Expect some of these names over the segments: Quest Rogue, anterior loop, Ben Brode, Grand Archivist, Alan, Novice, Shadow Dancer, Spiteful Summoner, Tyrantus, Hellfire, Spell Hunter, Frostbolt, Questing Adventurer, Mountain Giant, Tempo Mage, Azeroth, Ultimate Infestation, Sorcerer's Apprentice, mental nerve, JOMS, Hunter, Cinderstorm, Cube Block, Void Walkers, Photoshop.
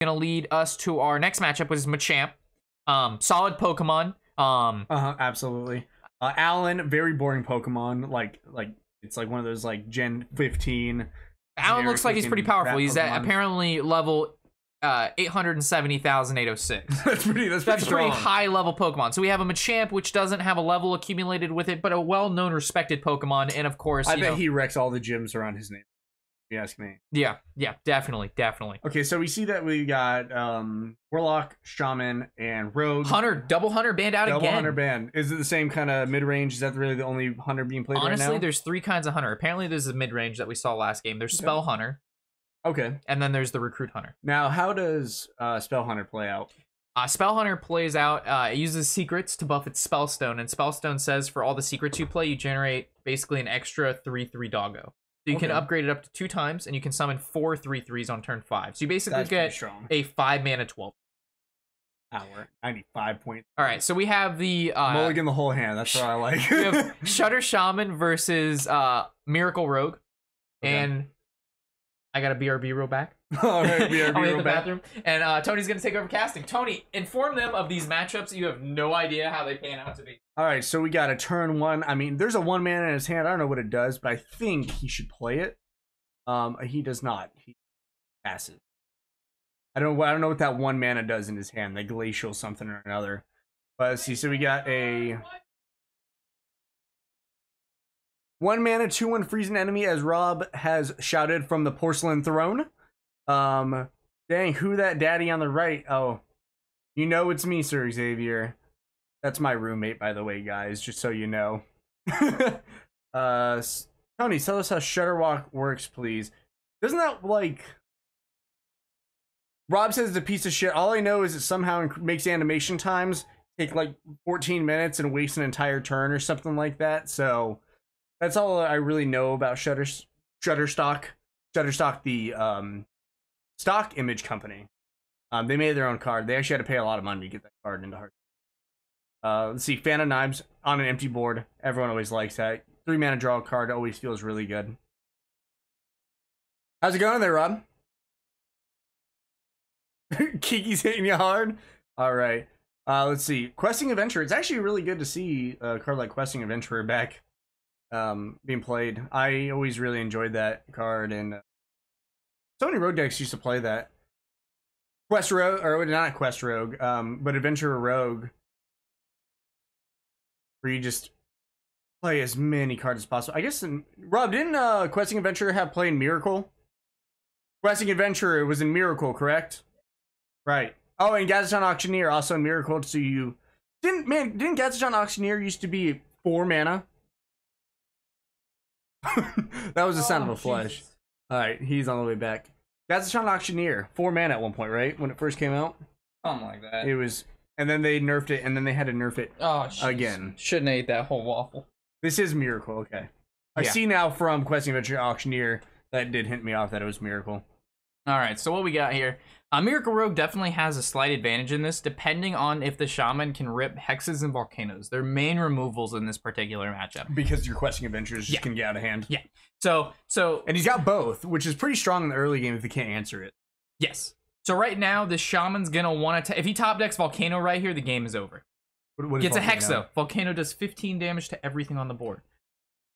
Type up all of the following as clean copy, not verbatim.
going to lead us to our next matchup, which is Machamp. Solid Pokemon. Absolutely. Alan, very boring Pokemon. Like it's like one of those like Gen 15. Alan looks like he's pretty powerful. He's at apparently level 870,806. That's pretty high level Pokemon. So we have a Machamp, which doesn't have a level accumulated with it, but a well-known, respected Pokemon. And of course, I bet he wrecks all the gyms around his name. If you ask me. Yeah, definitely. Okay, so we see that we got Warlock, Shaman, and Rogue. Double Hunter banned again. Hunter banned. Is it the same kind of mid-range? Is that really the only Hunter being played right now? Honestly, there's three kinds of Hunter. Apparently, there's a mid-range that we saw last game. There's Spell Hunter. Okay. And then there's the Recruit Hunter. Now, how does Spell Hunter play out? Spell Hunter plays out, it uses secrets to buff its Spellstone, and Spellstone says for all the secrets you play, you generate basically an extra 3/3 doggo. So you can upgrade it up to 2 times, and you can summon 4/3/3s on turn 5. So you basically get a 5-mana 12. Hour. 95 points. All right, so we have the... Mulligan the whole hand, that's what I like. We have Shudder Shaman versus Miracle Rogue, and... I got a BRB roll back. All right, BRB roll back. Bathroom. And Tony's going to take over casting. Tony, inform them of these matchups. You have no idea how they pan out to be. All right, so we got a turn 1. I mean, there's a 1 mana in his hand. I don't know what it does, but I think he should play it. He does not. He passes. I don't know what that 1 mana does in his hand. The glacial something or another. But let's see. So we got a... 1 mana, 2/1, freeze an enemy, as Rob has shouted from the porcelain throne. Dang, who that daddy on the right? Oh, you know it's me, Sir Xavier. That's my roommate, by the way, guys, just so you know. Tony, tell us how Shudderwock works, please. Doesn't that, like... Rob says it's a piece of shit. All I know is it somehow makes animation times take, like, 14 minutes and waste an entire turn or something like that, so... That's all I really know about Shutterstock. Shutterstock, the stock image company. They made their own card. They actually had to pay a lot of money to get that card into heart. Let's see, Fan of Knives on an empty board. Everyone always likes that. 3 mana draw card always feels really good. How's it going there, Rob? Kiki's hitting you hard. All right. Let's see. Questing Adventurer. It's actually really good to see a card like Questing Adventurer back. Being played. I always really enjoyed that card, and so many rogue decks used to play that. Quest Rogue, or not Quest Rogue, but Adventurer Rogue, where you just play as many cards as possible. I guess, Rob, didn't Questing Adventurer have play in Miracle? Questing Adventurer was in Miracle, correct? Right. Oh, and Gadgetzan Auctioneer also in Miracle. So you didn't Gadgetzan Auctioneer used to be 4 mana? That was the sound of a flush. All right, he's on the way back. That's Gadgetzan Auctioneer, 4 mana at one point, right? When it first came out, something like that. It was, and then they nerfed it, and then they had to nerf it again. Shouldn't have ate that whole waffle. This is Miracle, okay. I see now from Questing Adventure Auctioneer that did hint me off that it was Miracle. All right, so what we got here? Miracle Rogue definitely has a slight advantage in this, depending on if the Shaman can rip Hexes and Volcanoes. Their main removals in this particular matchup. Because your Questing Adventures just can get out of hand. Yeah. So and he's got both, which is pretty strong in the early game if he can't answer it. Yes. So right now, the Shaman's going to want to... If he top decks Volcano right here, the game is over. What Gets Volcano? A Hex, though. Volcano does 15 damage to everything on the board.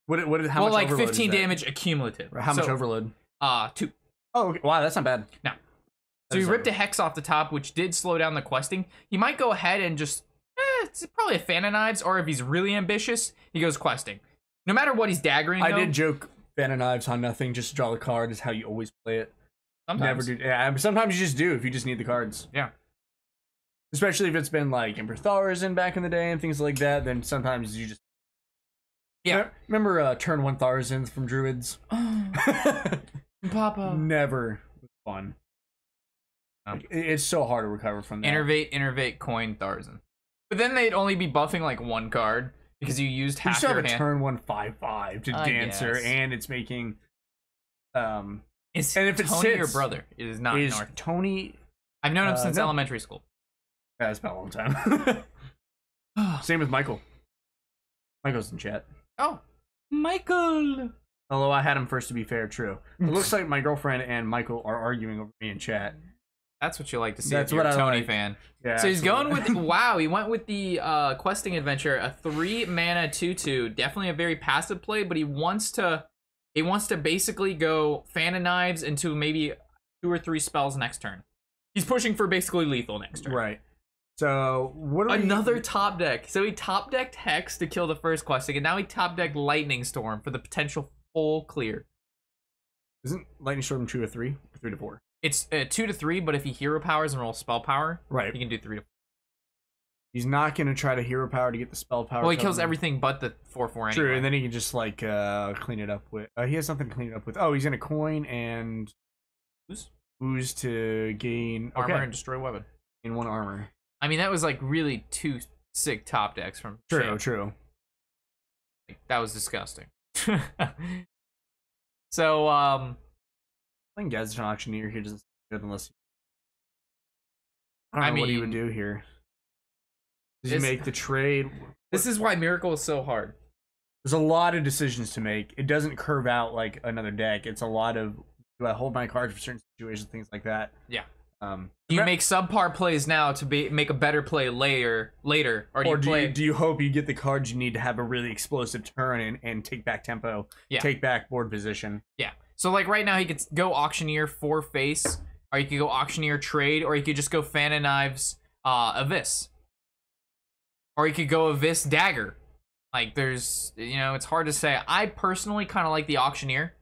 How much overload 15 is damage accumulative. How much overload? 2. Oh, okay. Wow, that's not bad. No. So he ripped a Hex off the top, which did slow down the questing. He might go ahead and just, it's probably a Fan of Knives, or if he's really ambitious, he goes questing. No matter what he's daggering, though, I did joke Fan of Knives on nothing, just to draw the card is how you always play it. Sometimes. Never do, sometimes you just do if you just need the cards. Yeah. Especially if it's been like Emperor Tharzen back in the day and things like that, then sometimes you just... Yeah. Remember turn 1 Tharzens from Druids? Oh. Papa. Never was fun. It's so hard to recover from that. Innervate, coin, Tharzen. But then they'd only be buffing like 1 card because you used half your hand. You still have a turn 1/5/5 to Dancer, and it's making. Is and if Tony it's your brother? It is not. Is North. Tony? I've known him since elementary school. Yeah, it's been a long time. Same with Michael. Michael's in chat. Oh, Michael. Although I had him first, to be fair, true. It looks like my girlfriend and Michael are arguing over me in chat. That's what you like to see. That's if you're what a Tony like. Fan. Yeah, so he's absolutely. Going with wow. He went with the Questing Adventurer, a 3-mana 2/2. Definitely a very passive play, but he wants to basically go Fan of Knives into maybe 2 or 3 spells next turn. He's pushing for basically lethal next turn. Right. So what? Another top deck. So he top decked Hex to kill the first Questing, and now he top decked Lightning Storm for the potential full clear. Isn't Lightning Storm 2 to 3, or 3 to 4? It's 2 to 3, but if he hero powers and rolls spell power, right, he can do 3 to 4. He's not going to try to hero power to get the spell power. Well, he kills everything but the 4/4 anyway. True, and then he can just, like, clean it up with... he has something to clean it up with. Oh, he's going to coin and... Ooze to gain... Armor and destroy weapon. In 1 armor. I mean, that was, like, really 2 sick top decks from... True, Shane. True. Like, that was disgusting. So, I think Gadgetzan Auctioneer here doesn't good unless. I mean, what he would do here. Does he make the trade? This is why Miracle is so hard. There's a lot of decisions to make. It doesn't curve out like another deck. It's a lot of do I hold my cards for certain situations, things like that. Yeah. You make subpar plays now to make a better play later, or do you hope you get the cards you need to have a really explosive turn and take back tempo, yeah. Take back board position. Yeah. So like right now he could go Auctioneer 4 face, or you could go Auctioneer trade, or you could just go Fan of Knives Abyss, or you could go Abyss dagger. Like there's, you know, it's hard to say. I personally kind of like the Auctioneer,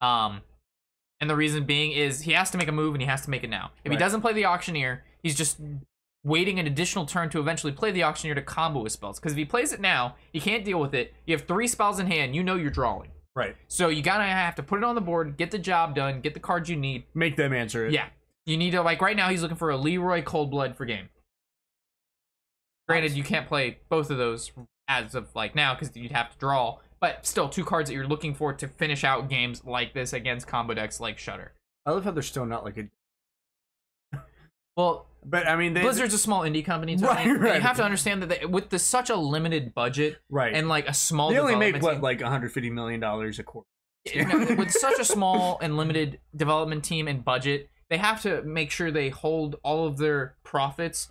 and the reason being is he has to make a move and he has to make it now. If right. he doesn't play the Auctioneer, he's just waiting an additional turn to eventually play the Auctioneer to combo with spells. Because if he plays it now, he can't deal with it. You have 3 spells in hand. You know you're drawing. Right. So you gotta have to put it on the board, get the job done, get the cards you need. Make them answer it. Yeah. You need to, like, right now he's looking for a Leroy Cold Blood for game. Granted, you can't play both of those as of, like, now because you'd have to draw. But still, 2 cards that you're looking for to finish out games like this against combo decks like Shudder. I love how they're still not, like, a... Well... But I mean, Blizzard's a small indie company. Right. You have to understand that with such a limited budget, right, and like a small, they only make what team, like $150 million a quarter. With such a small and limited development team and budget, they have to make sure they hold all of their profits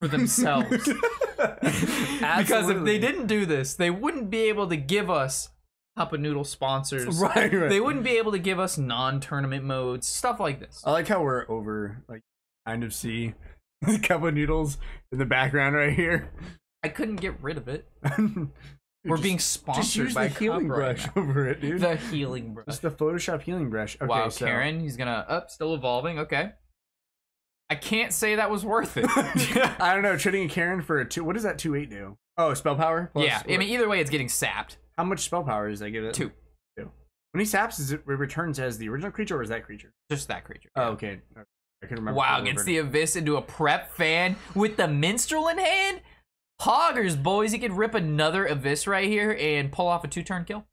for themselves. Because if they didn't do this, they wouldn't be able to give us Cup of Noodle sponsors. Right, right. They wouldn't be able to give us non-tournament modes, stuff like this. I like how we're over like. Kind of see a cup of noodles in the background right here. I couldn't get rid of it. We're being sponsored by the healing brush over it, dude. The healing brush. It's the Photoshop healing brush. Okay, wow, so. Karen, he's gonna up. Still evolving. Okay. I can't say that was worth it. I don't know. Trading a Karen for a 2. What does that 2/8 do? Oh, spell power. Plus, yeah. I mean, either way, it's getting sapped. How much spell power does that give it? 2. When he saps, is it returns as the original creature, or is that creature? Just that creature. Yeah. Oh, okay. I can remember. Wow, gets the Abyss into a prep fan with the Minstrel in hand? Hoggers, boys. He could rip another Abyss right here and pull off a 2-turn kill.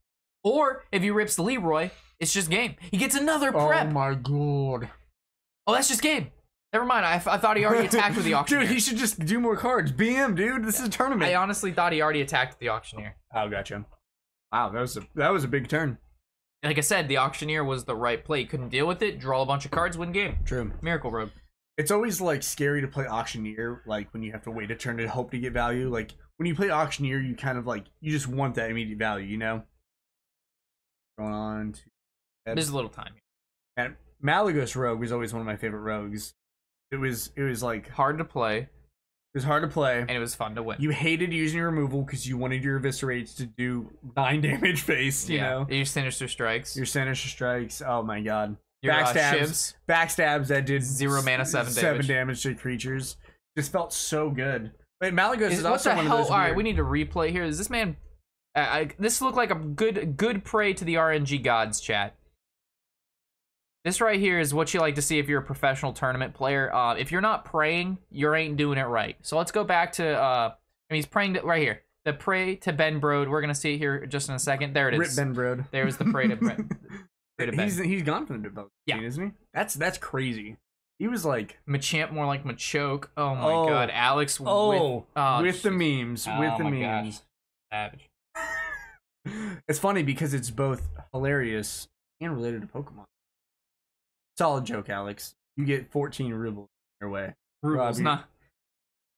Or if he rips Leroy, it's just game. He gets another prep. Oh, my God. Oh, that's just game. Never mind. I thought he already attacked with the Auctioneer. Dude, he should just do more cards. BM, dude. This is a tournament. I honestly thought he already attacked the Auctioneer. Oh, gotcha. Wow, that was a big turn. Like I said, the Auctioneer was the right play. You couldn't deal with it. Draw a bunch of cards, win game. True. Miracle Rogue. It's always like scary to play Auctioneer, like when you have to wait a turn to hope to get value. Like when you play Auctioneer, you kind of like you just want that immediate value, you know. Going on to there's a little time. And Malagos Rogue was always one of my favorite rogues. It was like hard to play. It was hard to play. And it was fun to win. You hated using your removal because you wanted your Eviscerates to do 9 damage face, you know? Your Sinister Strikes. Your Sinister Strikes. Oh, my God. Your Backstabs. Backstabs that did 0 mana, 7 damage. 7 damage to creatures. Just felt so good. But Malagos is also one of those. All right, we need to replay here. Is this man... this looked like a good prey to the RNG gods, chat. This right here is what you like to see if you're a professional tournament player. If you're not praying, you ain't doing it right. So let's go back to, I mean, he's praying to, right here. The pray to Ben Brode. We're going to see it here just in a second. There it is. Rip Ben Brode. There was the pray to, pray to Ben. He's gone from the development scene, isn't he? That's crazy. He was like... Machamp, more like Machoke. Oh, my God. Alex with the memes. With the memes. Savage. It's funny because it's both hilarious and related to Pokemon. Solid joke, Alex. You get 14 rubles your way. Rubles, not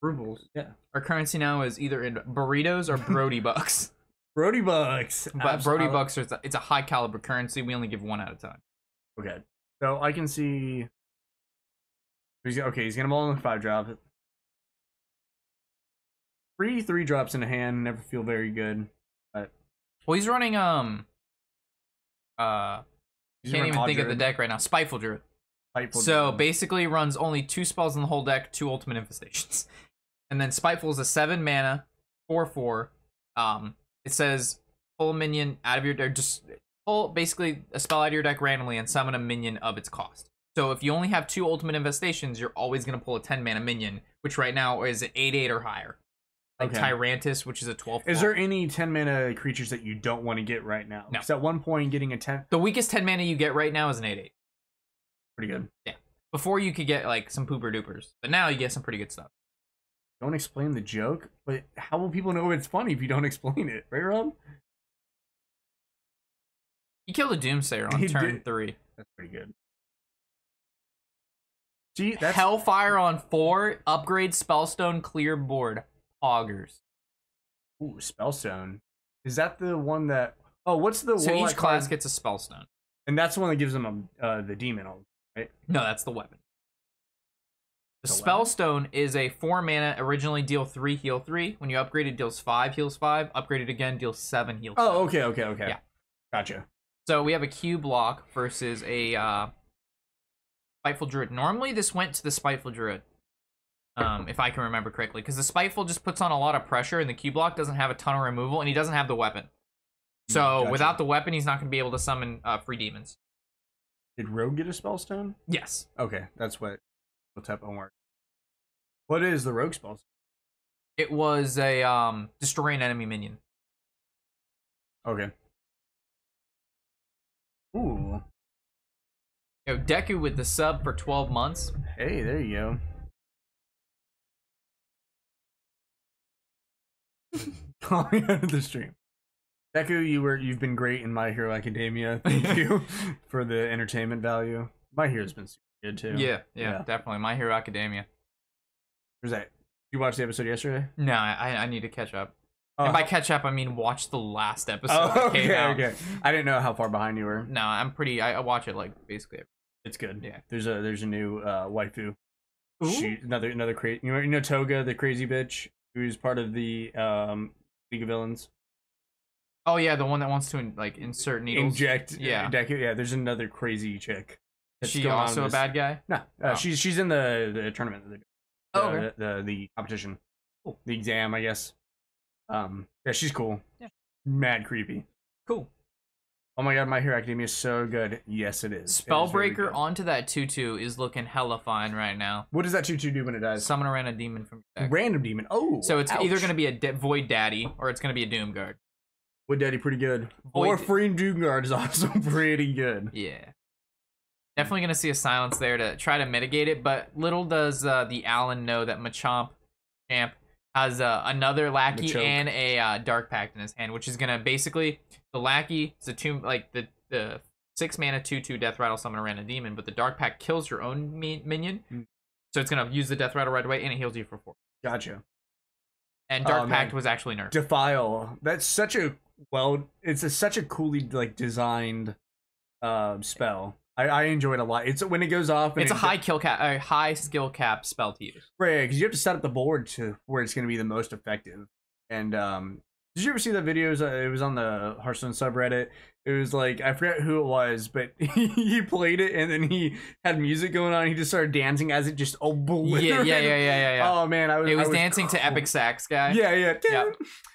rubles. Yeah, our currency now is either in burritos or Brody bucks. Brody bucks, but absolutely. Brody bucks are, it's a high caliber currency. We only give one at a time. Okay, so I can see. Okay, he's gonna ball in the 5-drop. Three drops in a hand never feel very good. But well, he's running can't even think of the deck right now. Spiteful Druid. So basically runs only 2 spells in the whole deck, 2 Ultimate Infestations. And then Spiteful is a 7-mana 4/4. It says pull a minion out of your deck, just pull basically a spell out of your deck randomly and summon a minion of its cost. So if you only have 2 Ultimate Infestations, you're always gonna pull a 10-mana minion, which right now is an 8/8 or higher. Like okay. Tyrantus, which is a 12. Is there any 10-mana creatures that you don't want to get right now? No. Because at one point, getting a 10... The weakest 10-mana you get right now is an 8/8. Pretty good. Yeah. Before, you could get, like, some pooper-doopers. But now you get some pretty good stuff. Don't explain the joke? But how will people know it's funny if you don't explain it? Right, Rob? He killed a Doomsayer on turn 3. That's pretty good. See, that's... Hellfire on 4. Upgrade Spellstone, clear board. Augurs. Ooh, Spellstone. Is that the one that... Oh, what's the... So each class gets a Spellstone. And that's the one that gives them a, the demon ult, right? No, that's the weapon. The Spellstone is a 4-mana, originally deal 3, heal 3. When you upgrade it, deals 5, heals 5. Upgrade it again, deals 7, heals 7. Oh, okay. Yeah. Gotcha. So we have a Q block versus a Spiteful Druid. Normally this went to the Spiteful Druid. If I can remember correctly, because the Spiteful just puts on a lot of pressure, and the Q block doesn't have a ton of removal, and he doesn't have the weapon. So gotcha. Without the weapon, he's not going to be able to summon free demons. Did Rogue get a Spellstone? Yes. Okay, that's what type of homework. What is the Rogue Spellstone? It was a destroy an enemy minion. Okay. Ooh. Yo, Deku with the sub for 12 months. Hey, there you go. Call me out of the stream. Deku, you've been great in My Hero Academia. Thank you for the entertainment value. My Hero's been super good too. Yeah, definitely. My Hero Academia. Where's that? You watched the episode yesterday? No, I need to catch up. And by catch up, I mean watch the last episode. Oh, okay, okay. I didn't know how far behind you were. No, I'm pretty. I watch it like basically. It's good. Yeah. There's a new waifu. Ooh. She, another crazy. You know Toga, the crazy bitch. Who's part of the League of Villains? Oh yeah, the one that wants to like insert needles. Inject. Yeah. Deku. Yeah. There's another crazy chick. Is she also a bad guy? No. She's in the tournament. The competition. Cool. The exam, I guess. Yeah, she's cool. Yeah. Mad creepy. Cool. Oh my god, My Hero Academia is so good. Yes, it is. Spellbreaker onto that 2/2 is looking hella fine right now. What does that 2/2 do when it dies? Summon a random demon from your deck. Random demon? Oh! So it's either going to be a Void Daddy, or it's going to be a Doom Guard. Void Daddy, pretty good. Or free Doom Guard is also pretty good. Yeah. Definitely going to see a silence there to try to mitigate it, but little does the Alan know that Machamp has another lackey and a dark pact in his hand, which is gonna basically the lackey is a tomb like the 6-mana 2/2 death rattle summon a random demon, but the dark pact kills your own minion, so it's gonna use the death rattle right away and it heals you for 4. Gotcha. And dark pact was actually nerfed. Defile. That's such a such a coolly like designed spell. I enjoy it a lot. It's when it goes off. And it's a high skill cap spell to use. Right, because you have to set up the board to where it's going to be the most effective. And did you ever see the videos? It was on the Hearthstone subreddit. It was like I forget who it was, but he played it and then he had music going on. And he just started dancing as it just obliterated. Yeah. Oh man, I was dancing to Epic Sax guy. Yeah.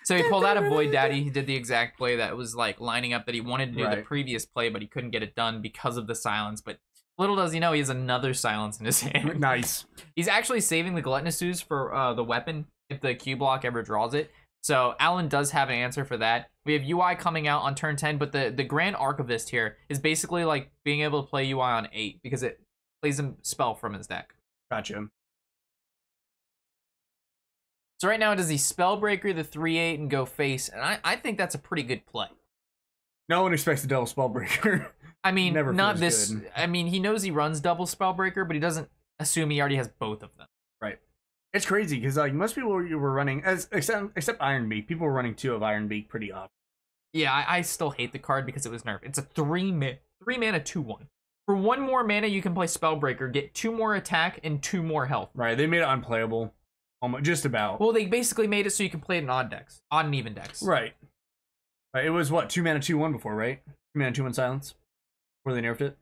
So he pulled out a Void Daddy. He did the exact play that was like lining up that he wanted to do the previous play, but he couldn't get it done because of the silence. But little does he know, he has another silence in his hand. Nice. He's actually saving the Gluttonous Ooze for the weapon if the Q block ever draws it. So Alan does have an answer for that. We have UI coming out on turn 10, but the Grand Archivist here is basically like being able to play UI on 8 because it plays a spell from his deck. Gotcha. So right now it does the Spellbreaker, the 3/8, and go face, and I think that's a pretty good play. No one expects a double Spellbreaker. I mean, not this. Good. I mean, he knows he runs double Spellbreaker, but he doesn't assume he already has both of them. Right. It's crazy because like most people were running, except Ironbeak, people were running two of Ironbeak pretty often. Yeah, I still hate the card because it was nerfed. It's a three mana 2/1. For one more mana, you can play Spellbreaker, get 2 more attack and 2 more health. Right, they made it unplayable, almost just about. Well, they basically made it so you can play it in odd and even decks. Right. It was what 2 mana 2/1 before, right? 2 mana 2/1 silence. Before they nerfed it.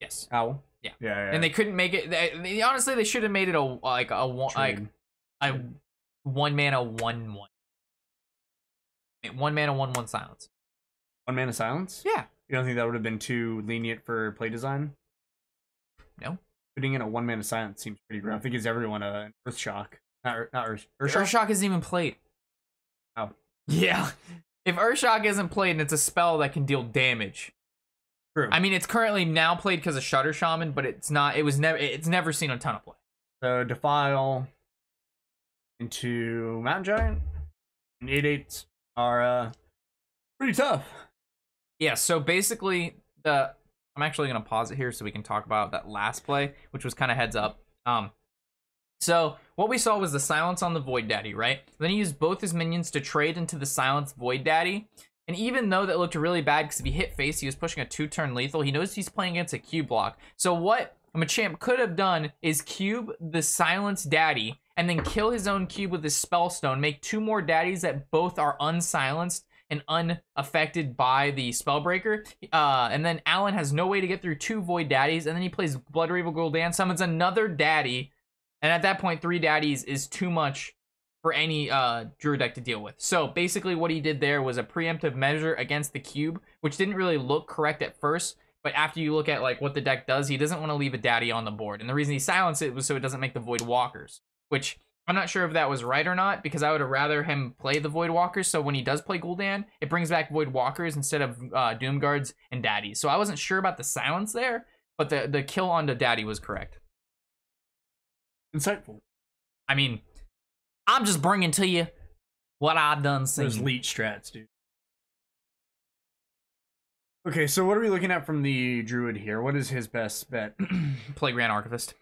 Yes. Owl. Yeah. Yeah. And they couldn't make it. They, honestly, they should have made it a 1 mana 1/1. 1 mana 1/1 silence. 1 mana silence? Yeah. You don't think that would have been too lenient for play design? No. Putting in a 1 mana silence seems pretty rough. I think it's everyone an Earthshock. Not Earthshock. Earthshock isn't even played. Oh. Yeah. If Earthshock isn't played and it's a spell that can deal damage. True. I mean, it's currently now played because of Shudder Shaman, but it's not. It was never. It's never seen a ton of play. So Defile into Mountain Giant and 8/8s are pretty tough. Yeah. So basically, I'm actually gonna pause it here so we can talk about that last play, which was kind of heads up. So what we saw was the silence on the Void Daddy, right? Then he used both his minions to trade into the silenced Void Daddy. And even though that looked really bad because if he hit face, he was pushing a 2-turn lethal. He knows he's playing against a cube block. So what Machamp could have done is cube the silenced daddy and then kill his own cube with his Spellstone, make 2 more daddies that both are unsilenced and unaffected by the Spellbreaker. And then Alan has no way to get through 2 Void Daddies. And then he plays Bloodreaver Gul'dan, summons another daddy. And at that point, 3 daddies is too much for any Druid deck to deal with. So basically what he did there was a preemptive measure against the cube, which didn't really look correct at first, but after you look at like what the deck does, he doesn't want to leave a daddy on the board. And the reason he silenced it was so it doesn't make the Void Walkers, which I'm not sure if that was right or not, because I would have rather him play the Void Walkers. So when he does play Gul'dan, it brings back Void Walkers instead of Doom Guards and daddies. So I wasn't sure about the silence there, but the kill onto daddy was correct. Insightful. I mean, I'm just bringing to you what I've done seen. Those leech strats, dude. Okay, so what are we looking at from the Druid here? What is his best bet? Play Grand Archivist.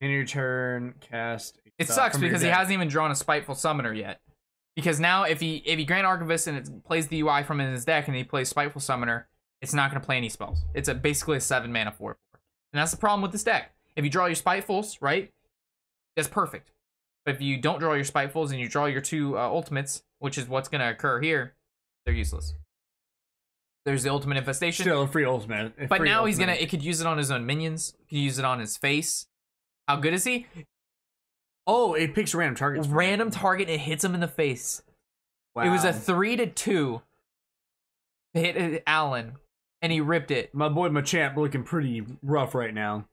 In your turn, cast. It sucks because he hasn't even drawn a Spiteful Summoner yet. Because now if he Grand Archivist and it plays the UI from his deck and he plays Spiteful Summoner, it's not going to play any spells. It's basically a 7 mana 4/4. And that's the problem with this deck. If you draw your Spitefuls, right, that's perfect. But if you don't draw your Spitefuls and you draw your 2 ultimates, which is what's going to occur here, they're useless. There's the Ultimate Infestation. Still a free ultimate. He's going to... It could use it on his own minions. It could use it on his face. How good is he? Oh, it picks random targets. Random target, it hits him in the face. Wow. It was a 3-2 to hit Alan, and he ripped it. My boy Machamp looking pretty rough right now.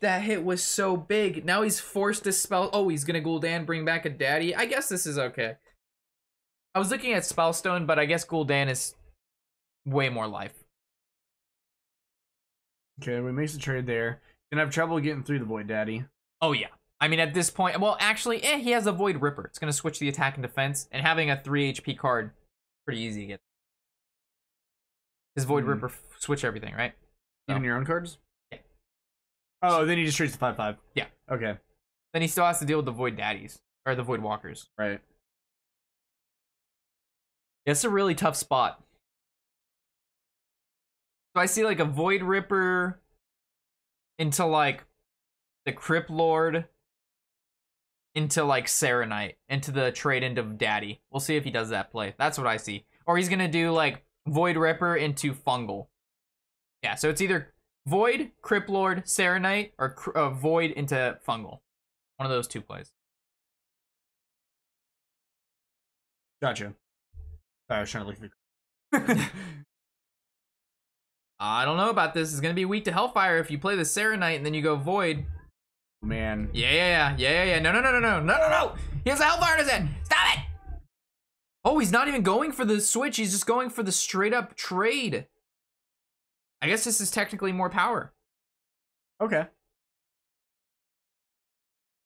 That hit was so big. Now he's forced to spell. Oh, he's gonna Gul'dan, bring back a daddy. I guess this is okay. I was looking at Spellstone, but I guess Gul'dan is way more life. Okay, we makes the trade there. Gonna have trouble getting through the Void Daddy. Oh yeah. I mean, at this point, well, actually, he has a Void Ripper. It's gonna switch the attack and defense, and having a 3 HP card, pretty easy to get. His Void Ripper switch everything, right? Even your own cards. Oh, then he just trades the 5/5. Yeah. Okay. Then he still has to deal with the Void Daddies. Or the Void Walkers. Right. That's a really tough spot. So I see like a Void Ripper into like the Crypt Lord. Into like Serenite. Into the trade into Daddy. We'll see if he does that play. That's what I see. Or he's gonna do like Void Ripper into Fungal. Yeah, so it's either Void, Crypt Lord, Serenite, or Void into Fungal. One of those 2 plays. Gotcha. Sorry, I was trying to look through. I don't know about this. It's going to be weak to Hellfire if you play the Serenite and then you go Void. Man. Yeah. No. He has a Hellfire in his head. Stop it! Oh, he's not even going for the switch. He's just going for the straight-up trade. I guess this is technically more power. Okay.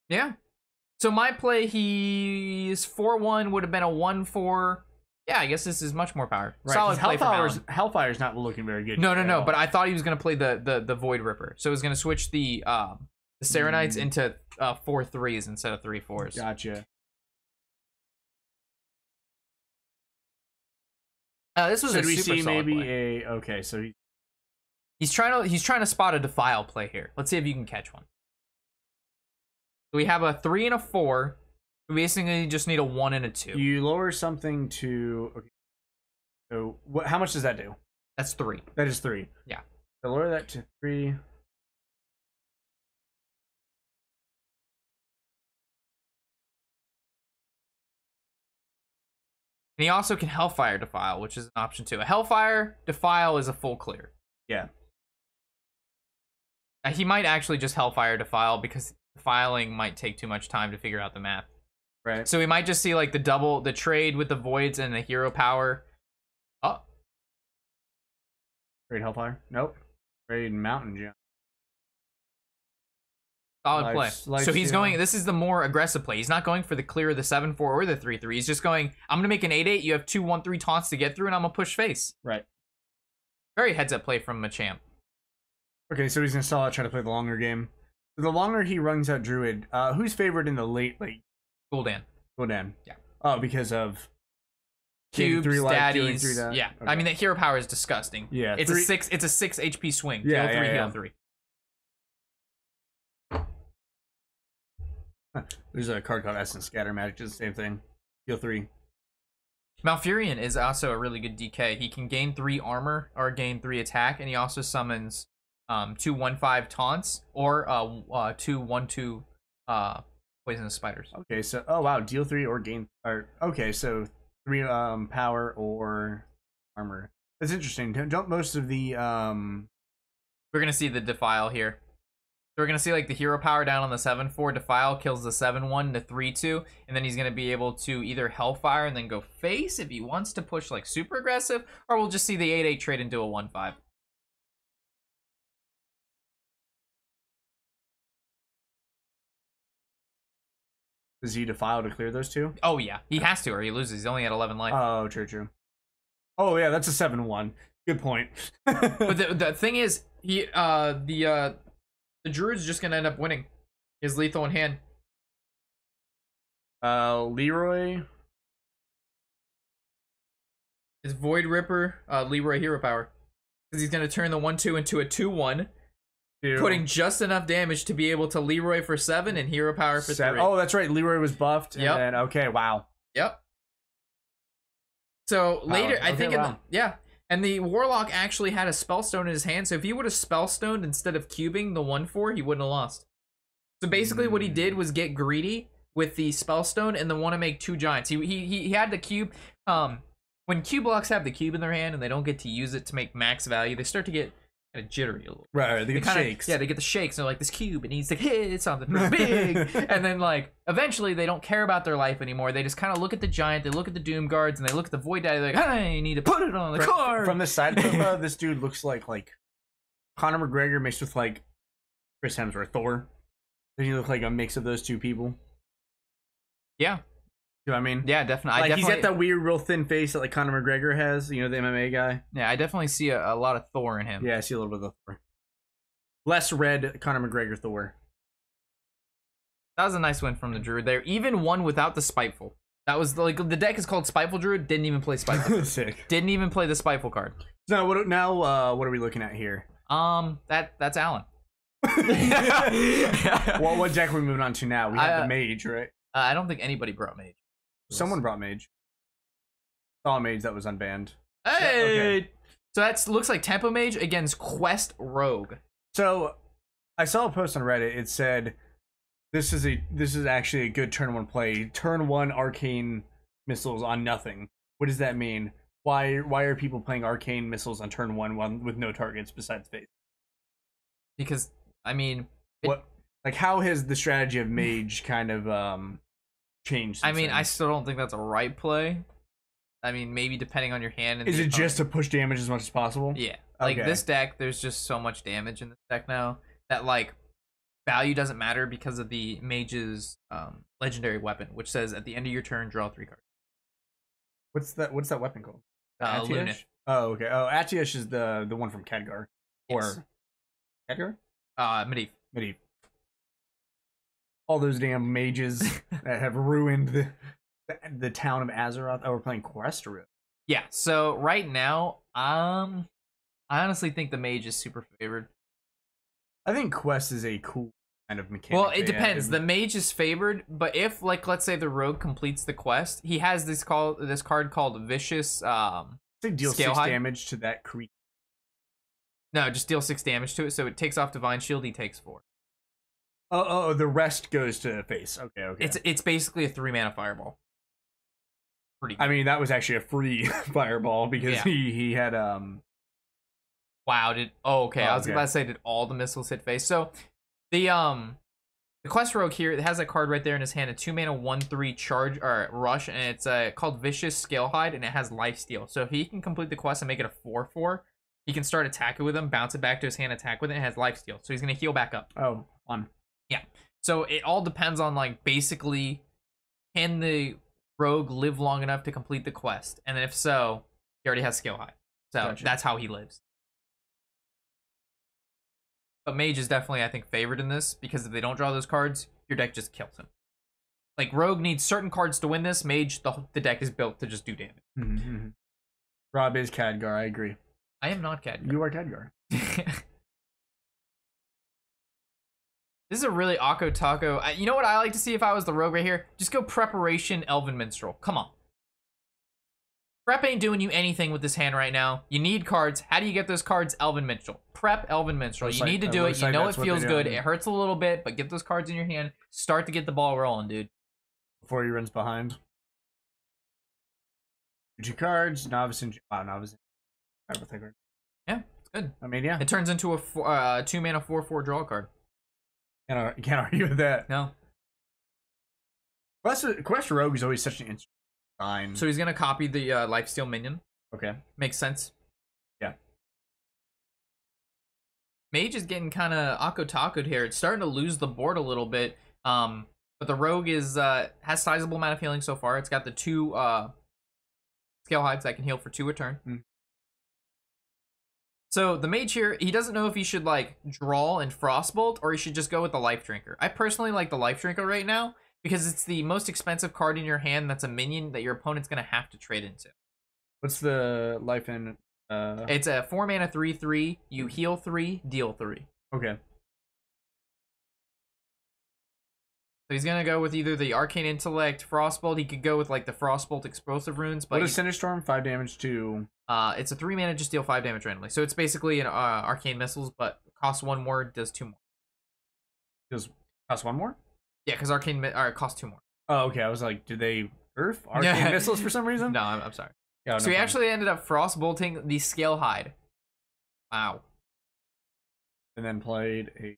Yeah. So my play, he is 4-1, would have been a 1-4. Yeah, I guess this is much more power. Right, solid play for Alan. Hellfire's not looking very good. No, no, no. But I thought he was going to play the Void Ripper. So he was going to switch the Serenites into 4/3s instead of 3/4s. Gotcha. This was a super solid play. Okay, so he's trying to spot a Defile play here. Let's see if you can catch one. We have a 3 and a 4. We basically just need a 1 and a 2. You lower something to... Okay. So how much does that do? That's 3. That is 3. Yeah. So lower that to 3. And he also can Hellfire Defile, which is an option too. A Hellfire Defile is a full clear. Yeah. Now, he might actually just Hellfire Defile because defiling might take too much time to figure out the map. Right. So we might just see like the trade with the voids and the hero power. Oh. Trade Hellfire? Nope. Trade Mountain Gem. Solid play. So he's going, this is the more aggressive play. He's not going for the clear, the 7-4 or the 3-3. He's just going, I'm going to make an 8-8. You have 2 1-3 taunts to get through and I'm going to push face. Right. Very heads up play from Machamp. Okay, so he's going to stall out, try to play the longer game. The longer he runs out Druid, who's favored in the late? Gul'dan. Gul'dan. Yeah. Oh, because of cubes, daddies. Yeah. Okay. I mean, that hero power is disgusting. Yeah. It's a six HP swing. Yeah. Heal three. Huh. There's a card called Essence Scatter Magic. Does the same thing. Heal 3. Malfurion is also a really good DK. He can gain 3 armor or gain 3 attack, and he also summons 2 1-5 taunts or 2 1-2. Poisonous spiders. Okay, so oh wow, deal 3 or gain. Or okay, so 3 power or armor. That's interesting. Don't most of the we're gonna see the defile here. So we're gonna see like the hero power down on the 7-4 defile kills the 7-1, the 3-2, and then he's gonna be able to either Hellfire and then go face if he wants to push like super aggressive, or we'll just see the 8-8 trade into a 1-5. Does he defile to clear those 2? Oh, yeah. He has to, or he loses. He's only at 11 life. Oh, true, true. Oh, yeah, that's a 7-1. Good point. But the thing is, he the Druid's just going to end up winning. His lethal in hand. Leroy. His Void Ripper, Leroy hero power. Because he's going to turn the 1-2 into a 2-1. Putting just enough damage to be able to Leroy for 7 and hero power for 7. 3. Oh, that's right. Leroy was buffed. Yep. And then, okay, wow. Yep. So later, okay, I think, wow. Yeah. And the Warlock actually had a Spellstone in his hand. So if he would have Spellstoned instead of cubing the 1-4, he wouldn't have lost. So basically what he did was get greedy with the Spellstone and then want to make 2 giants. He had the cube. When cube blocks have the cube in their hand and they don't get to use it to make max value, they start to get... kind of jittery a little. Right, they get the shakes. Yeah, they get the shakes. And they're like, this cube, it needs to hit something real big. And then, like, eventually they don't care about their life anymore. They just kind of look at the giant, they look at the Doom Guards, and they look at the Void Daddy. They're like, I need to put it on the card. From the side of this dude looks like Conor McGregor mixed with, like, Chris Hemsworth, Thor. Then you look like a mix of those 2 people. Yeah. You know what I mean? Yeah, definitely. Like, he's got that weird, real thin face that like Conor McGregor has, you know, the MMA guy. Yeah, I definitely see a lot of Thor in him. Yeah, I see a little bit of Thor. Less red Conor McGregor Thor. That was a nice win from the Druid there. Even one without the Spiteful. That was like, the deck is called Spiteful Druid. Didn't even play Spiteful. Sick. Didn't even play the Spiteful card. So what are we looking at here? That's Alan. Well, what deck are we moving on to now? We have the Mage, right? I don't think anybody brought Mage. Someone brought Mage. Saw Mage that was unbanned. Hey! Yeah, okay. So that looks like Tempo Mage against Quest Rogue. So I saw a post on Reddit. It said this is actually a good turn 1 play. Turn 1 Arcane Missiles on nothing. What does that mean? Why are people playing Arcane Missiles on turn 1 with no targets besides face? Because I mean, what like how has the strategy of Mage kind of changed? I mean, I still don't think that's a right play. I mean, maybe depending on your hand. And is it just to push damage as much as possible? Yeah. Like, this deck, there's just so much damage in this deck now that, like, value doesn't matter because of the Mage's legendary weapon, which says at the end of your turn, draw 3 cards. What's that weapon called? Lunish. Oh, okay. Oh, Atiosh is the one from Khadgar. Yes. Or Khadgar? Medivh. All those damn mages that have ruined the town of Azeroth. Oh, we're playing Quest Rogue. Yeah, so right now, I honestly think the mage is super favored. I think Quest is a cool kind of mechanic. Well, it depends. Added. The mage is favored, but if, like, let's say the rogue completes the quest, he has this card called Vicious Scalehide. Deal 6 damage to that creature. No, just deal 6 damage to it, so it takes off Divine Shield, he takes 4. Oh, the rest goes to face. Okay. It's basically a 3-mana fireball. Pretty good. I mean, that was actually a free fireball because he had Wow, I was about to say, did all the missiles hit face? So the Quest Rogue here, it has a card right there in his hand, a 2-mana 1/3 charge or rush, and it's called Vicious Scalehide, and it has lifesteal. So if he can complete the quest and make it a 4/4, he can start attacking with him, bounce it back to his hand, attack with it, and it has lifesteal. So he's gonna heal back up. Oh, fun. Yeah. So it all depends on, like, basically, can the rogue live long enough to complete the quest? And then if so, he already has skill high. So That's how he lives. But mage is definitely, I think, favored in this, because if they don't draw those cards, your deck just kills him. Like, rogue needs certain cards to win this. Mage, the deck is built to just do damage. Mm-hmm. Rob is Khadgar, I agree. I am not Khadgar. You are Khadgar. This is a really Akko Taco. You know what I like to see if I was the rogue right here? Just go Preparation Elven Minstrel. Come on. Prep ain't doing you anything with this hand right now. You need cards. How do you get those cards? Elven Minstrel. Prep Elven Minstrel. You need to do it. You know it feels good. It hurts a little bit, but get those cards in your hand. Start to get the ball rolling, dude. Before he runs behind. 2 cards. Novice and... Wow, Novice. Yeah, it's good. I mean, yeah. It turns into a 2-mana 4/4 draw card. Can't argue with that. No. Quest Rogue is always such an interesting design. So he's going to copy the Lifesteal minion. Okay. Makes sense. Yeah. Mage is getting kind of Akko-takoed here. It's starting to lose the board a little bit. But the Rogue is has sizable amount of healing so far. It's got the 2 Scalehides that can heal for 2 a turn. Mm. So the mage here, he doesn't know if he should, like, draw and Frostbolt, or he should just go with the Life Drinker. I personally like the Life Drinker right now because it's the most expensive card in your hand that's a minion that your opponent's going to have to trade into. What's the life in? It's a 4-mana 3/3. You heal 3, deal 3. Okay. So he's going to go with either the Arcane Intellect, Frostbolt. He could go with, like, the Frostbolt Explosive Runes. But what is Cinderstorm? 5 damage to... it's a 3-mana, just deal 5 damage randomly. So it's basically an Arcane Missiles, but costs 1 more, does 2 more. Costs 1 more? Yeah, because Arcane costs 2 more. Oh, okay. I was like, did they Earth Arcane Missiles for some reason? No, I'm sorry. Yeah, so he actually ended up Frostbolting the Scalehide. Wow. And then played a...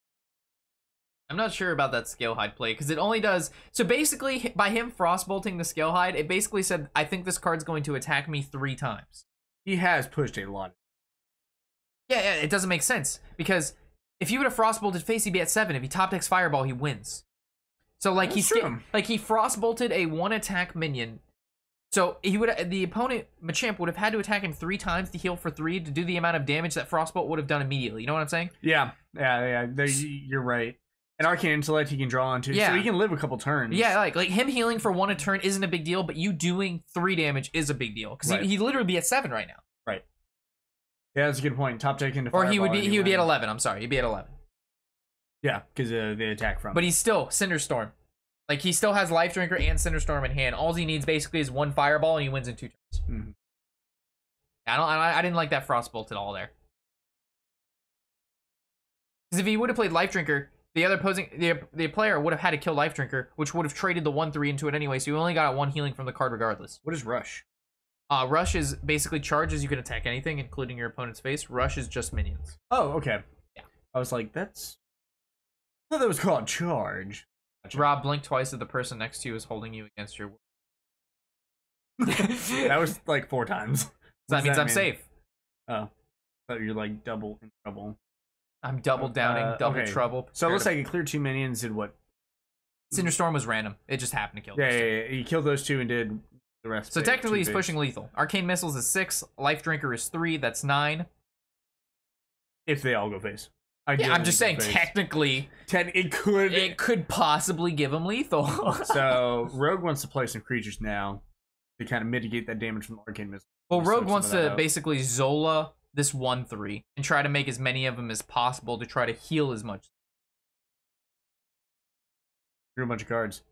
I'm not sure about that Scalehide play, because it only does... So basically, by him Frostbolting the Scalehide, it basically said, I think this card's going to attack me 3 times. He has pushed a lot. Yeah, it doesn't make sense, because if he would have Frostbolted face, he'd be at 7. If he top decks Fireball, he wins. So, like, he Frostbolted a 1-attack minion. So the opponent, Machamp, would have had to attack him 3 times to heal for 3 to do the amount of damage that Frostbolt would have done immediately. You know what I'm saying? Yeah, you're right. An Arcane Intellect he can draw onto, so he can live a couple turns. Yeah, like him healing for 1 a turn isn't a big deal, but you doing 3 damage is a big deal, because he'd literally be at 7 right now. Right. Yeah, that's a good point. Top deck into Fireball. Or he would be at 11. I'm sorry, he'd be at 11. Yeah, because the attack from. But he's still Cinderstorm. Like, he still has Life Drinker and Cinderstorm in hand. All he needs basically is 1 Fireball, and he wins in 2 turns. Mm-hmm. I didn't like that Frostbolt at all there. Because if he would have played Life Drinker. The other the player would have had to kill Life Drinker, which would have traded the 1/3 into it anyway, so you only got 1 healing from the card regardless. What is Rush? Rush is basically charges. You can attack anything, including your opponent's face. Rush is just minions. Oh, okay. Yeah. I was like, I thought that was called charge. Gotcha. Rob, blink twice if the person next to you is holding you against your will. That was like 4 times. That means I'm safe. Oh. So you're like double in trouble. I'm double downing, double trouble. So it looks like he cleared 2 minions and what? Cinderstorm was random. It just happened to kill those two. He killed those 2 and did The rest so technically he's pushing lethal. Arcane Missiles is 6. Life Drinker is 3. That's 9. If they all go face. Yeah, I'm just saying face. Technically. It could possibly give him lethal. So Rogue wants to play some creatures now to kind of mitigate that damage from Arcane Missiles. Well, Rogue wants to basically Zola this 1/3 and try to make as many of them as possible to try to heal as much. Drew a bunch of cards.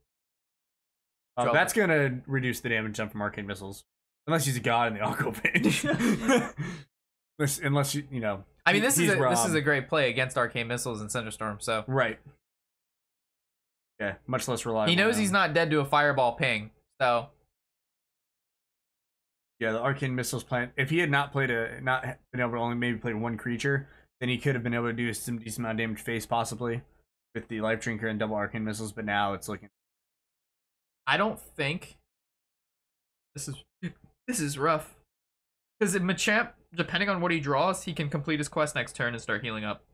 That's going to reduce the damage done from Arcane Missiles. Unless he's a god in the Aqua page. Unless, you know. I mean, this is a great play against Arcane Missiles and Cinderstorm, so. Right. Yeah, much less reliable. He knows now. He's not dead to a fireball ping, so. Yeah, the Arcane Missiles plan. If he had not been able to only maybe play one creature, then he could have been able to do some decent amount of damage face, possibly, with the Life Drinker and double Arcane Missiles, but now it's looking. I don't think this is rough. Because Machamp, depending on what he draws, he can complete his quest next turn and start healing up.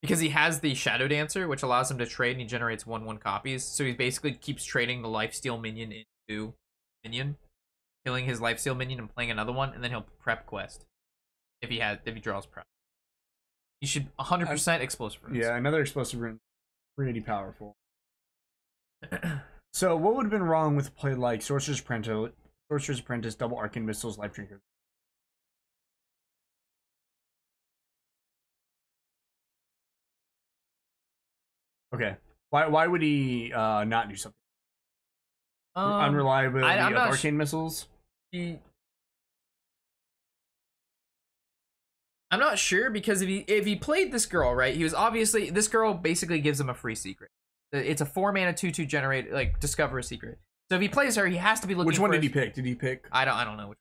Because he has the Shadow Dancer, which allows him to trade, and he generates 1/1 copies. So he basically keeps trading the Lifesteal minion into minion, killing his Lifesteal minion and playing another one, and then he'll prep quest if he draws prep. You should 100% Explosive Runes. Yeah, another Explosive Rune, pretty powerful. So what would have been wrong with a play like Sorcerer's Apprentice, double Arcane Missiles, Life Drinker? Okay, why would he not do something? Unreliability of Arcane Missiles. I'm not sure, because if he played this girl right, he was obviously this girl basically gives him a free secret. It's a 4-mana 2/2 generate, like, discover a secret. So if he plays her, he has to be looking. Which one did he pick? I don't know.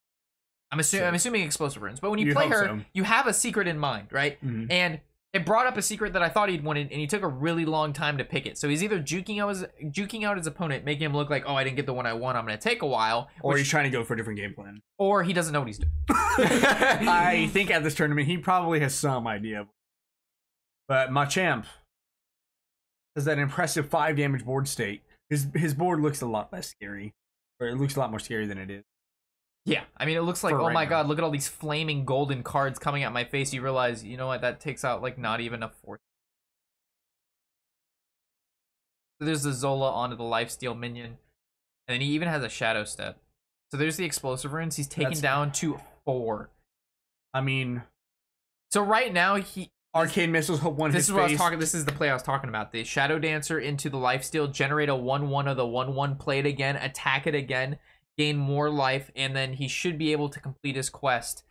I'm assuming Explosive Runes. But when you play her, you have a secret in mind, right? Mm-hmm. And it brought up a secret that I thought he'd wanted, and he took a really long time to pick it. So he's either juking out his opponent, making him look like, oh, I didn't get the one I want. I'm going to take a while. Or he's trying to go for a different game plan. Or he doesn't know what he's doing. I think at this tournament, he probably has some idea. But Machamp has that impressive 5 damage board state. His board looks a lot less scary, or it looks a lot more scary than it is. Yeah, I mean, it looks like, oh my god, look at all these flaming golden cards coming at my face. You realize, you know what, that takes out like not even a 4th. So there's the Zola onto the Lifesteal minion, and then he even has a Shadow Step. So there's the Explosive Runes. He's taken down to 4. I mean, so right now he. Arcane Missiles, hope one hits face. This is the play I was talking about. The Shadow Dancer into the Lifesteal, generate a 1/1 of the 1/1, play it again, attack it again, gain more life, and then he should be able to complete his quest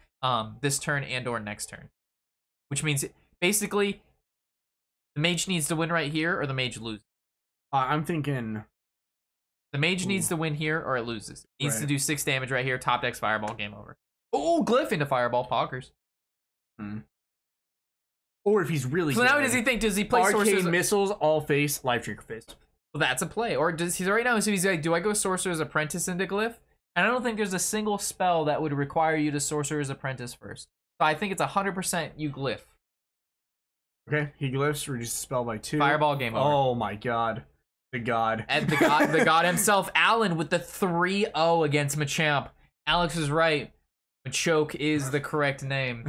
this turn and or next turn. Which means, basically, the mage needs to win right here, or the mage loses. I'm thinking... The mage needs to win here, or it loses. It needs to do 6 damage right here, top decks, fireball, game over. Oh, Glyph into fireball, Poggers. Hmm. Or if he's really good. So now does he think, does he play Arcane Missiles, all face, Life Drinker face? Well, that's a play. Or does he right now, so he's like, do I go Sorcerer's Apprentice into Glyph? And I don't think there's a single spell that would require you to Sorcerer's Apprentice first. So I think it's 100% you Glyph. Okay, he glyphs, reduces spell by 2. Fireball, game over. Oh my god. The god. And the god, the god himself, Alan with the 3-0 against Machamp. Alex is right. Machoke is the correct name.